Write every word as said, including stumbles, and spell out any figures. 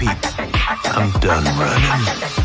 peep. I'm done running.